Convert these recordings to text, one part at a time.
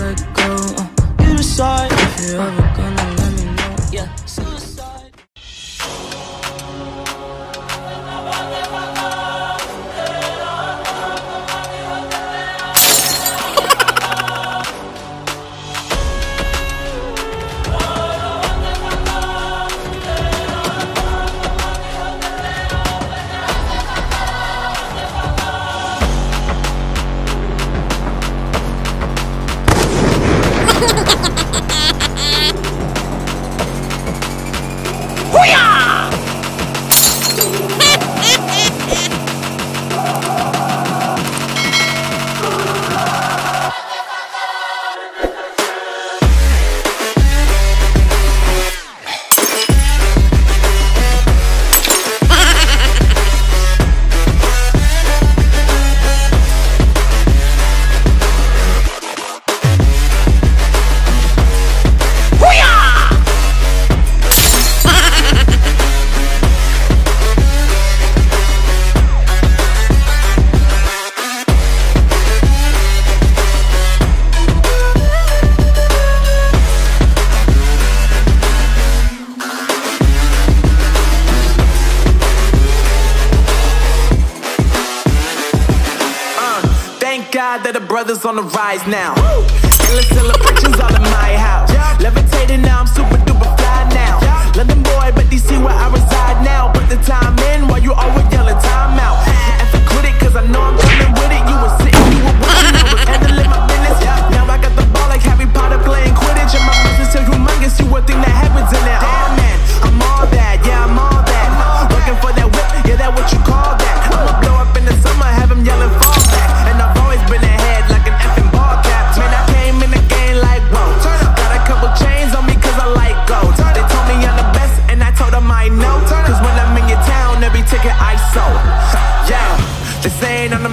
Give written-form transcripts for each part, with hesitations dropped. let go. You decide if you're ever gonna let me know. Yeah, suicide. That the brother's on the rise now. Woo! Endless celebrations all in my house. Yeah. Levitating now, I'm super duper fly now. Yeah. London boy, but DC where I reside now. Put the time in while you always yelling time out. And for critic, cause I know I'm coming with it. You were sitting, you were waiting, I was handling my business. Yeah. Now I got the ball like Harry Potter playing Quidditch. And my business is humongous, you a thing that happens in there. Oh man, I'm all that, yeah, I'm all that. Looking for that whip, yeah, that what you call that. I'ma blow up in the summer, have him yelling fall back. Been ahead like an effing ball cap. Man, I came in the game like whoa. Got a couple chains on me cause I like gold. They told me I'm the best and I told them I know. Cause when I'm in your town, every ticket I sold. Yeah, they saying I'm the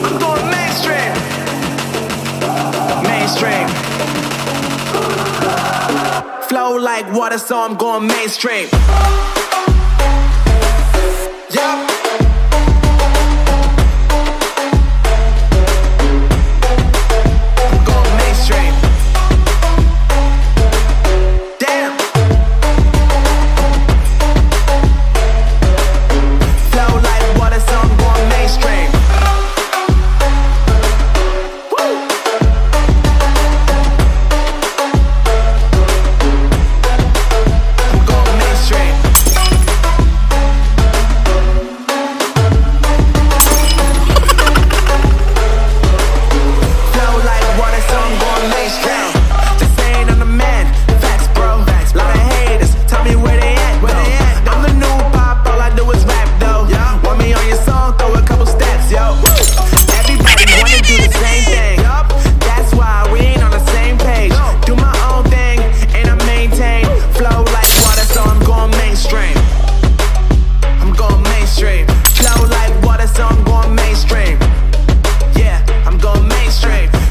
I'm going mainstream. Mainstream. Flow like water, so I'm going mainstream. Yeah.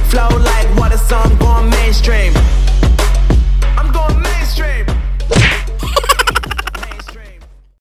Flow like water, so I'm going mainstream.